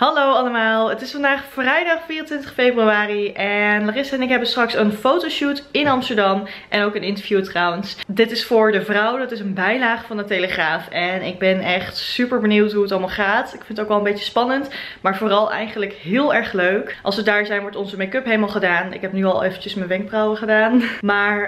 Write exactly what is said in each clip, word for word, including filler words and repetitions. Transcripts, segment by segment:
Hallo allemaal, het is vandaag vrijdag vierentwintig februari en Larissa en ik hebben straks een fotoshoot in Amsterdam en ook een interview trouwens. Dit is voor de Vrouw, dat is een bijlage van de Telegraaf en ik ben echt super benieuwd hoe het allemaal gaat. Ik vind het ook wel een beetje spannend, maar vooral eigenlijk heel erg leuk. Als we daar zijn wordt onze make-up helemaal gedaan. Ik heb nu al eventjes mijn wenkbrauwen gedaan, maar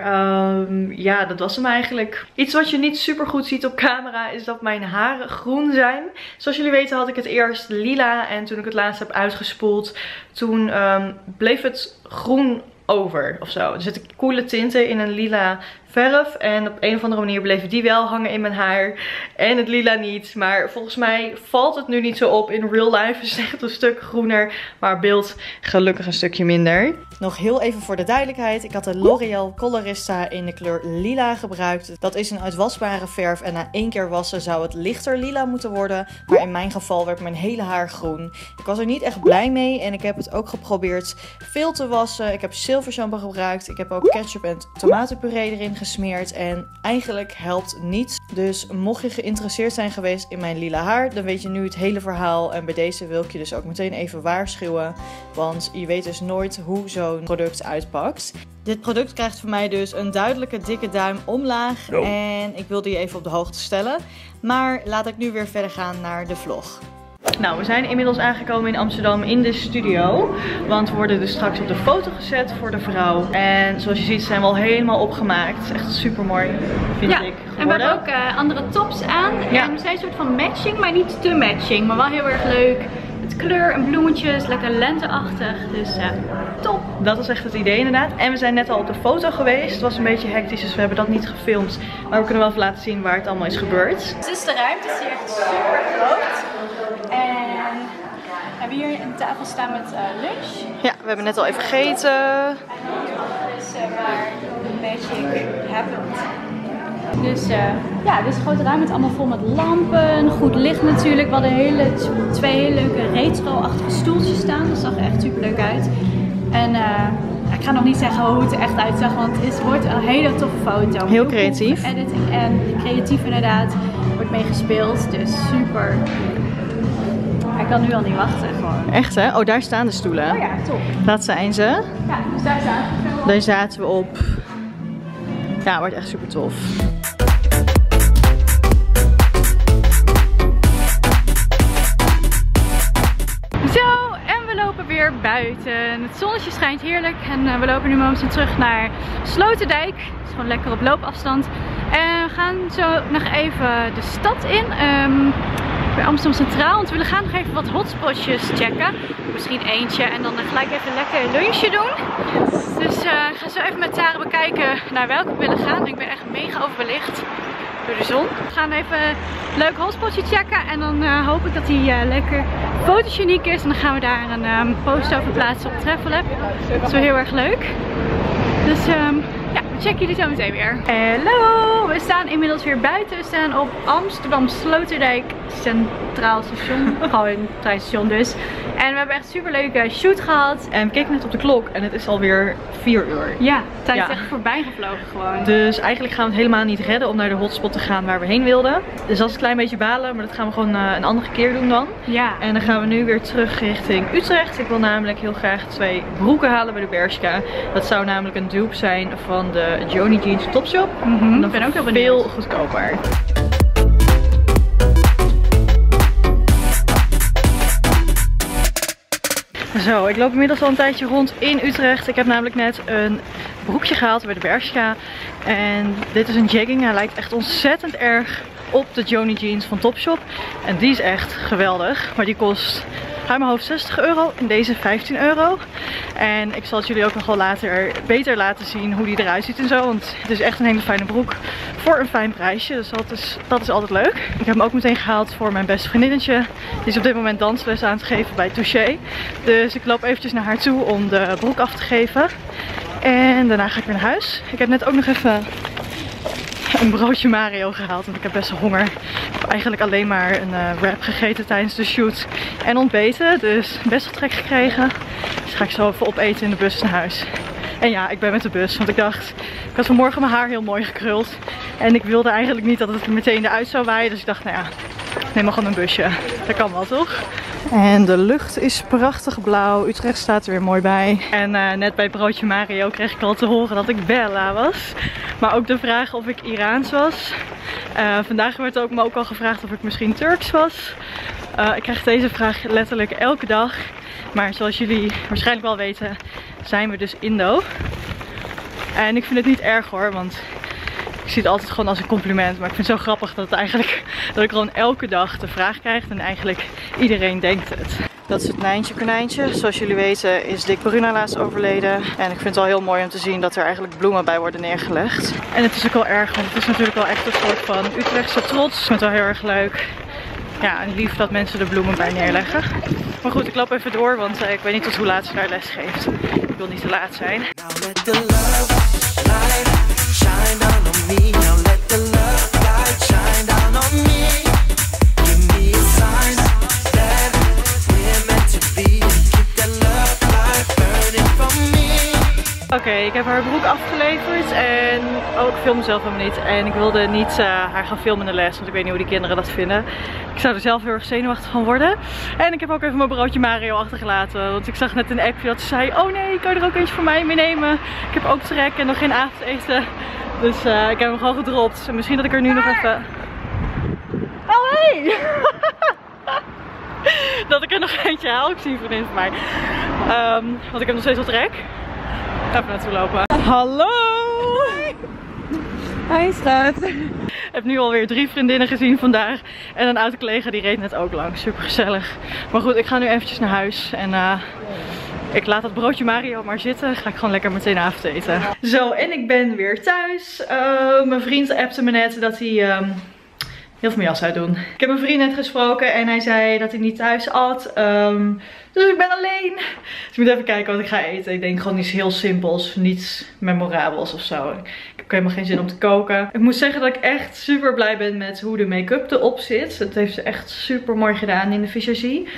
um, ja, dat was hem eigenlijk. Iets wat je niet super goed ziet op camera is dat mijn haren groen zijn. Zoals jullie weten had ik het eerst lila en En toen ik het laatst heb uitgespoeld, toen um, bleef het groen over of zo. Er zitten coole tinten in een lila verf. En op een of andere manier bleven die wel hangen in mijn haar. En het lila niet. Maar volgens mij valt het nu niet zo op. In real life is het echt een stuk groener. Maar beeld gelukkig een stukje minder. Nog heel even voor de duidelijkheid. Ik had de L'Oréal Colorista in de kleur lila gebruikt. Dat is een uitwasbare verf. En na één keer wassen zou het lichter lila moeten worden. Maar in mijn geval werd mijn hele haar groen. Ik was er niet echt blij mee. En ik heb het ook geprobeerd veel te wassen. Ik heb zilvershampoo gebruikt. Ik heb ook ketchup en tomatenpuree erin gebruikt. Gesmeerd en eigenlijk helpt niets. Dus mocht je geïnteresseerd zijn geweest in mijn lila haar, dan weet je nu het hele verhaal. En bij deze wil ik je dus ook meteen even waarschuwen, want je weet dus nooit hoe zo'n product uitpakt. Dit product krijgt van mij dus een duidelijke dikke duim omlaag en ik wilde je even op de hoogte stellen. Maar laat ik nu weer verder gaan naar de vlog. Nou, we zijn inmiddels aangekomen in Amsterdam in de studio. Want we worden dus straks op de foto gezet voor de Vrouw. En zoals je ziet zijn we al helemaal opgemaakt. Echt super mooi, vind ja, ik. Geworden. En we hebben ook uh, andere tops aan. Ja. En we zijn een soort van matching, maar niet te matching. Maar wel heel erg leuk. Met kleur en bloemetjes, lekker lenteachtig. Dus uh, top. Dat is echt het idee inderdaad. En we zijn net al op de foto geweest. Het was een beetje hectisch, dus we hebben dat niet gefilmd. Maar we kunnen wel even laten zien waar het allemaal is gebeurd. Dus de ruimte is hier echt super groot. En we hebben hier een tafel staan met uh, lunch. Ja, we hebben net al even gegeten. En dat is waar de magic happens. Dus uh, ja, dit is een grote ruimte, allemaal vol met lampen. Goed licht natuurlijk. We hadden hele, twee hele leuke retro-achtige stoeltjes staan. Dat zag er echt super leuk uit. En uh, ik ga nog niet zeggen hoe het er echt uitzag, want het wordt een hele toffe foto. Heel creatief. Editing en creatief inderdaad. Wordt meegespeeld, dus super. Ik kan nu al niet wachten gewoon. Echt hè? Oh, daar staan de stoelen. Oh ja, top. Dat zijn ze. Ja, dus daar zaten we op. Daar zaten we op. Ja, wordt echt super tof. Zo, en we lopen weer buiten. Het zonnetje schijnt heerlijk. En we lopen nu momenteel terug naar Sloterdijk. Het is gewoon lekker op loopafstand. En we gaan zo nog even de stad in. Um, Bij Amsterdam Centraal, want we willen gaan nog even wat hotspotjes checken. Misschien eentje en dan gelijk even een lekker lunchje doen. Dus uh, ik ga zo even met Tara bekijken naar welke we willen gaan. Ik ben echt mega overbelicht door de zon. We gaan even een leuk hotspotje checken en dan uh, hoop ik dat die uh, lekker fotogeniek is. En dan gaan we daar een um, post over plaatsen op Travel Lab. Dat is wel heel erg leuk. Dus um, ja, we checken jullie zo meteen weer. Hallo, we staan inmiddels weer buiten. We staan op Amsterdam Sloterdijk Centraal Station. Gewoon een treinstation dus. En we hebben echt een superleuke shoot gehad. En we keken net op de klok en het is alweer vier uur. Ja, de tijd is echt voorbij gevlogen gewoon. Dus eigenlijk gaan we het helemaal niet redden om naar de hotspot te gaan waar we heen wilden. Dus dat is een klein beetje balen, maar dat gaan we gewoon uh, een andere keer doen dan. Ja. En dan gaan we nu weer terug richting Utrecht. Ik wil namelijk heel graag twee broeken halen bij de Bershka. Dat zou namelijk een dupe zijn van de Joni Jeans Topshop. Mm-hmm. Dan ben ik ook veel goedkoper. Zo, ik loop inmiddels al een tijdje rond in Utrecht. Ik heb namelijk net een broekje gehaald bij de Bershka. En dit is een jegging. Hij lijkt echt ontzettend erg op de Joni Jeans van Topshop. En die is echt geweldig. Maar die kost uit mijn hoofd zestig euro en deze vijftien euro. En ik zal het jullie ook nog wel later beter laten zien hoe die eruit ziet en zo. Want het is echt een hele fijne broek voor een fijn prijsje. Dus dat is, dat is altijd leuk. Ik heb hem ook meteen gehaald voor mijn beste vriendinnetje. Die is op dit moment dansles aan het geven bij Touché. Dus ik loop eventjes naar haar toe om de broek af te geven. En daarna ga ik weer naar huis. Ik heb net ook nog even een broodje Mario gehaald, want ik heb best wel honger. Ik heb eigenlijk alleen maar een uh, wrap gegeten tijdens de shoot en ontbeten. Dus best wel trek gekregen. Dus ga ik zo even opeten in de bus naar huis. En ja, ik ben met de bus, want ik dacht, ik had vanmorgen mijn haar heel mooi gekruld. En ik wilde eigenlijk niet dat het meteen eruit zou waaien. Dus ik dacht, nou ja, neem maar gewoon een busje. Dat kan wel toch? En de lucht is prachtig blauw. Utrecht staat er weer mooi bij. En uh, net bij Broodje Mario kreeg ik al te horen dat ik Bella was. Maar ook de vraag of ik Iraans was. Uh, vandaag werd ook, me ook al gevraagd of ik misschien Turks was. Uh, ik krijg deze vraag letterlijk elke dag. Maar zoals jullie waarschijnlijk wel weten, zijn we dus Indo. En ik vind het niet erg hoor, want ik zie het altijd gewoon als een compliment. Maar ik vind het zo grappig dat, het eigenlijk, dat ik gewoon elke dag de vraag krijg en eigenlijk iedereen denkt het. Dat is het Nijntje konijntje. Zoals jullie weten is Dick Bruna laatst overleden. En ik vind het wel heel mooi om te zien dat er eigenlijk bloemen bij worden neergelegd. En het is ook wel erg, want het is natuurlijk wel echt een soort van Utrechtse trots. Ik vind het wel heel erg leuk. Ja, en lief dat mensen de bloemen bij neerleggen. Maar goed, ik loop even door, want ik weet niet tot hoe laat ze daar les geeft. Ik wil niet te laat zijn. Oké, okay, ik heb haar broek afgeleverd en oh, ik film mezelf helemaal niet. En ik wilde niet uh, haar gaan filmen in de les, want ik weet niet hoe die kinderen dat vinden. Ik zou er zelf heel erg zenuwachtig van worden. En ik heb ook even mijn broodje Mario achtergelaten, want ik zag net een appje dat ze zei, oh nee, kan je er ook eentje voor mij meenemen? Ik heb ook trek en nog geen avondeten. Dus uh, ik heb hem gewoon gedropt. Misschien dat ik er nu nog even... Oh hey! dat ik er nog eentje haal, ik zie een vriendin van mij. Um, want ik heb nog steeds wat trek. Even naartoe lopen. Hallo! Hi, Hi schat. Ik heb nu alweer drie vriendinnen gezien vandaag. En een oude collega die reed net ook langs. Super gezellig. Maar goed, ik ga nu eventjes naar huis. En uh, ik laat dat broodje Mario maar zitten. Dan ga ik gewoon lekker meteen avond eten. Ja. Zo, en ik ben weer thuis. Uh, mijn vriend appte me net dat hij... Um, heel veel mijn jas uit doen. Ik heb mijn vriend net gesproken en hij zei dat hij niet thuis at. Um, dus ik ben alleen. Dus ik moet even kijken wat ik ga eten. Ik denk gewoon iets heel simpels. Niets memorabels of zo. Ik heb helemaal geen zin om te koken. Ik moet zeggen dat ik echt super blij ben met hoe de make-up erop zit. Dat heeft ze echt super mooi gedaan in de visagie.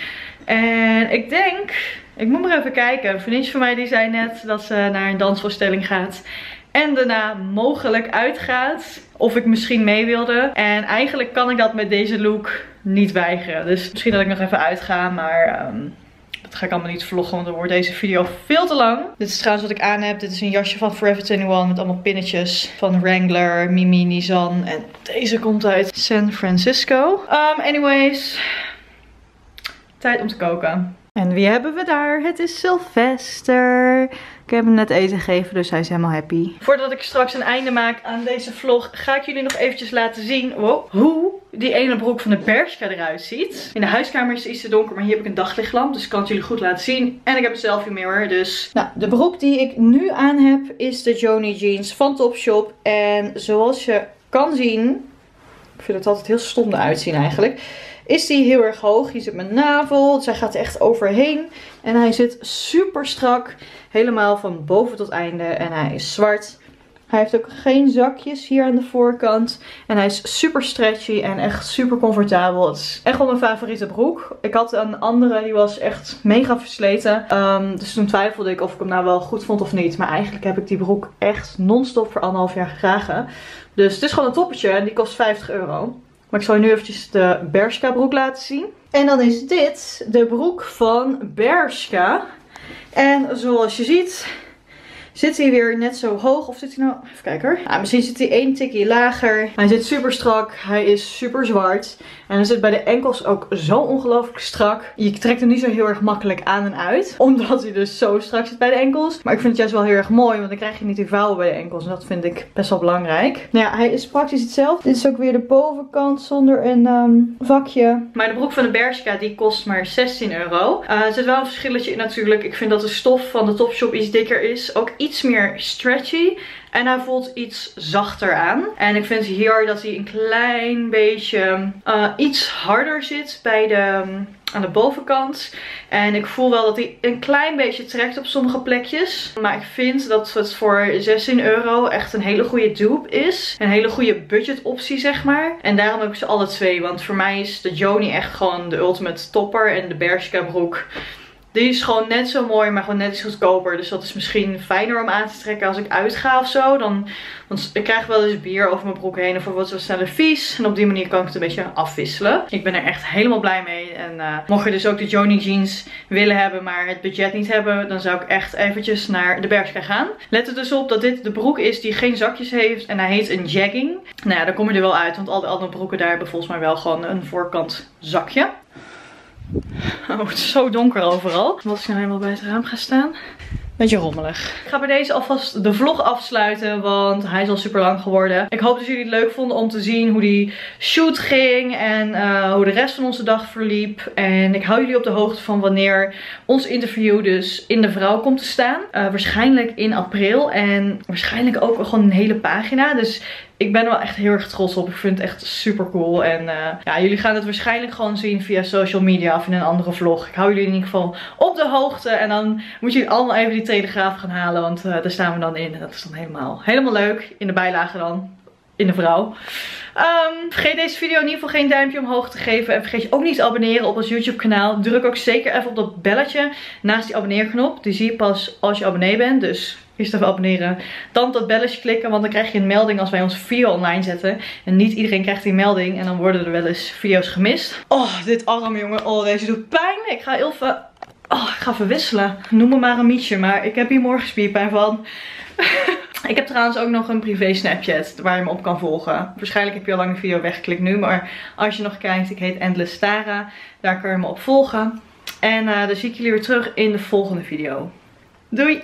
En ik denk... Ik moet maar even kijken. Een vriendje van mij die zei net dat ze naar een dansvoorstelling gaat. En daarna mogelijk uitgaat. Of ik misschien mee wilde. En eigenlijk kan ik dat met deze look niet weigeren. Dus misschien dat ik nog even uitga. Maar um, dat ga ik allemaal niet vloggen. Want dan wordt deze video veel te lang. Dit is trouwens wat ik aan heb. Dit is een jasje van Forever eenentwintig. Met allemaal pinnetjes. Van Wrangler, Mimi, Nizan. En deze komt uit San Francisco. Um, anyways. Tijd om te koken. En wie hebben we daar? Het is Sylvester. Ik heb hem net eten gegeven, dus hij is helemaal happy. Voordat ik straks een einde maak aan deze vlog, ga ik jullie nog eventjes laten zien wow, hoe die ene broek van de Bershka eruit ziet. In de huiskamer is het iets te donker, maar hier heb ik een daglichtlamp, dus ik kan het jullie goed laten zien. En ik heb een selfie mirror, dus... Nou, de broek die ik nu aan heb is de Joni Jeans van Topshop. En zoals je kan zien, ik vind het altijd heel stom eruit zien eigenlijk... Is die heel erg hoog. Hier zit mijn navel. Dus hij gaat er echt overheen. En hij zit super strak. Helemaal van boven tot einde. En hij is zwart. Hij heeft ook geen zakjes hier aan de voorkant. En hij is super stretchy en echt super comfortabel. Het is echt wel mijn favoriete broek. Ik had een andere, die was echt mega versleten. Um, dus toen twijfelde ik of ik hem nou wel goed vond of niet. Maar eigenlijk heb ik die broek echt non-stop voor anderhalf jaar gedragen. Dus het is gewoon een toppertje en die kost vijftig euro. Maar ik zal je nu eventjes de Bershka broek laten zien. En dan is dit de broek van Bershka. En zoals je ziet zit hij weer net zo hoog. Of zit hij nou... Even kijken. Nou, misschien zit hij één tikje lager. Hij zit super strak. Hij is super zwart. En hij zit bij de enkels ook zo ongelooflijk strak. Je trekt hem niet zo heel erg makkelijk aan en uit. Omdat hij dus zo strak zit bij de enkels. Maar ik vind het juist wel heel erg mooi. Want dan krijg je niet die vouwen bij de enkels. En dat vind ik best wel belangrijk. Nou ja, hij is praktisch hetzelfde. Dit is ook weer de bovenkant zonder een um, vakje. Maar de broek van de Bershka die kost maar zestien euro. Uh, er zit wel een verschilletje in natuurlijk. Ik vind dat de stof van de Topshop iets dikker is. Ook iets meer stretchy. En hij voelt iets zachter aan. En ik vind hier dat hij een klein beetje uh, iets harder zit bij de, um, aan de bovenkant. En ik voel wel dat hij een klein beetje trekt op sommige plekjes. Maar ik vind dat het voor zestien euro echt een hele goede dupe is. Een hele goede budget optie, zeg maar. En daarom heb ik ze alle twee. Want voor mij is de Joni echt gewoon de ultimate topper. En de Bershka broek... Die is gewoon net zo mooi, maar gewoon net iets goedkoper. Dus dat is misschien fijner om aan te trekken als ik uitga of zo. Dan, want ik krijg wel eens bier over mijn broek heen of wat zo sneller vies. En op die manier kan ik het een beetje afwisselen. Ik ben er echt helemaal blij mee. En uh, mocht je dus ook de Joni Jeans willen hebben, maar het budget niet hebben, dan zou ik echt eventjes naar de Bershka gaan. Let er dus op dat dit de broek is die geen zakjes heeft. En hij heet een jegging. Nou ja, daar kom je er wel uit. Want al die andere broeken daar hebben volgens mij wel gewoon een voorkant zakje. Oh, het is zo donker overal. Wat ik nou helemaal bij het raam ga staan. Beetje rommelig. Ik ga bij deze alvast de vlog afsluiten, want hij is al super lang geworden. Ik hoop dat jullie het leuk vonden om te zien hoe die shoot ging en uh, hoe de rest van onze dag verliep. En ik hou jullie op de hoogte van wanneer ons interview dus in de Vrouw komt te staan. Uh, waarschijnlijk in april en waarschijnlijk ook gewoon een hele pagina. Dus ik ben er wel echt heel erg trots op. Ik vind het echt super cool. En uh, ja, jullie gaan het waarschijnlijk gewoon zien via social media of in een andere vlog. Ik hou jullie in ieder geval op de hoogte. En dan moet jullie allemaal even die Telegraaf gaan halen. Want uh, daar staan we dan in. En dat is dan helemaal, helemaal leuk. In de bijlage dan. In de Vrouw. Um, vergeet deze video in ieder geval geen duimpje omhoog te geven. En vergeet je ook niet te abonneren op ons YouTube kanaal. Druk ook zeker even op dat belletje naast die abonneerknop. Die zie je pas als je abonnee bent. Dus eerst even abonneren. Dan op dat belletje klikken. Want dan krijg je een melding als wij onze video online zetten. En niet iedereen krijgt die melding. En dan worden er wel eens video's gemist. Oh, dit arm jongen. Oh, deze doet pijn. Ik ga heel veel... Oh, ik ga even wisselen. Noem me maar een mietje. Maar ik heb hier morgen spierpijn van. Ik heb trouwens ook nog een privé Snapchat waar je me op kan volgen. Waarschijnlijk heb je al lang de video weggeklikt nu. Maar als je nog kijkt, ik heet Endless Tara. Daar kun je me op volgen. En uh, dan zie ik jullie weer terug in de volgende video. Doei!